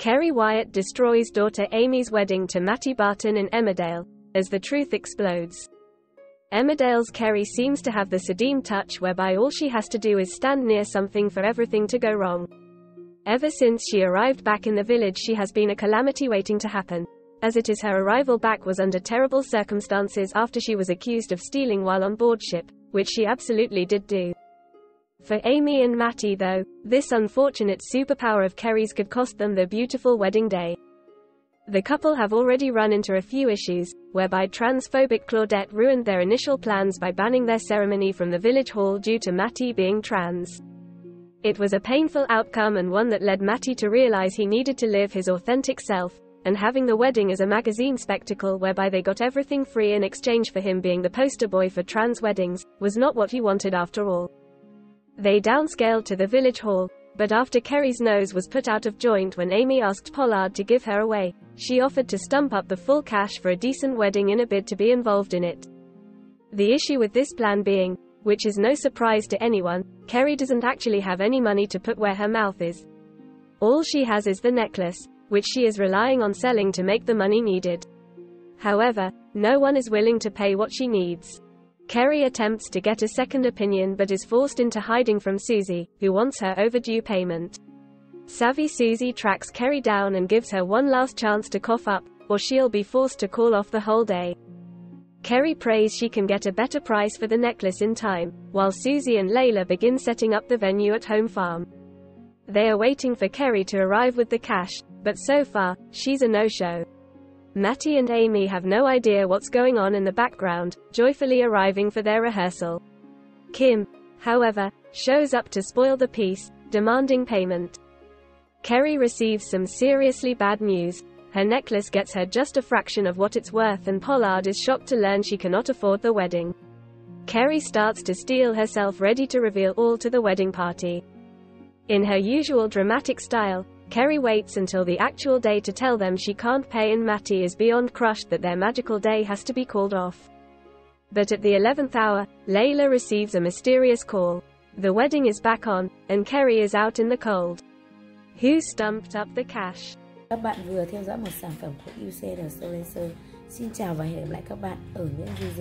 Kerry Wyatt destroys daughter Amy's wedding to Matty Barton in Emmerdale, as the truth explodes. Emmerdale's Kerry seems to have the Sadim touch whereby all she has to do is stand near something for everything to go wrong. Ever since she arrived back in the village, she has been a calamity waiting to happen, as it is her arrival back was under terrible circumstances after she was accused of stealing while on board ship, which she absolutely did do. For Amy and Matty though, this unfortunate superpower of Kerry's could cost them their beautiful wedding day. The couple have already run into a few issues, whereby transphobic Claudette ruined their initial plans by banning their ceremony from the village hall due to Matty being trans. It was a painful outcome and one that led Matty to realize he needed to live his authentic self, and having the wedding as a magazine spectacle whereby they got everything free in exchange for him being the poster boy for trans weddings, was not what he wanted after all. They downscaled to the village hall, but after Kerry's nose was put out of joint when Amy asked Pollard to give her away, she offered to stump up the full cash for a decent wedding in a bid to be involved in it. The issue with this plan being, which is no surprise to anyone, Kerry doesn't actually have any money to put where her mouth is. All she has is the necklace, which she is relying on selling to make the money needed. However, no one is willing to pay what she needs. Kerry attempts to get a second opinion but is forced into hiding from Susie, who wants her overdue payment. Savvy Susie tracks Kerry down and gives her one last chance to cough up, or she'll be forced to call off the whole day. Kerry prays she can get a better price for the necklace in time, while Susie and Layla begin setting up the venue at Home Farm. They are waiting for Kerry to arrive with the cash, but so far, she's a no-show. Matty and Amy have no idea what's going on in the background, joyfully arriving for their rehearsal. Kim, however, shows up to spoil the piece, demanding payment. Kerry receives some seriously bad news. Her necklace gets her just a fraction of what it's worth and Pollard is shocked to learn she cannot afford the wedding. Kerry starts to steel herself ready to reveal all to the wedding party. In her usual dramatic style, Kerry waits until the actual day to tell them she can't pay and Matty is beyond crushed that their magical day has to be called off. But at the 11th hour, Layla receives a mysterious call. The wedding is back on, and Kerry is out in the cold. Who stumped up the cash? Các bạn vừa theo dõi một sản phẩm của UC Store. Xin chào và hẹn gặp lại các bạn ở những video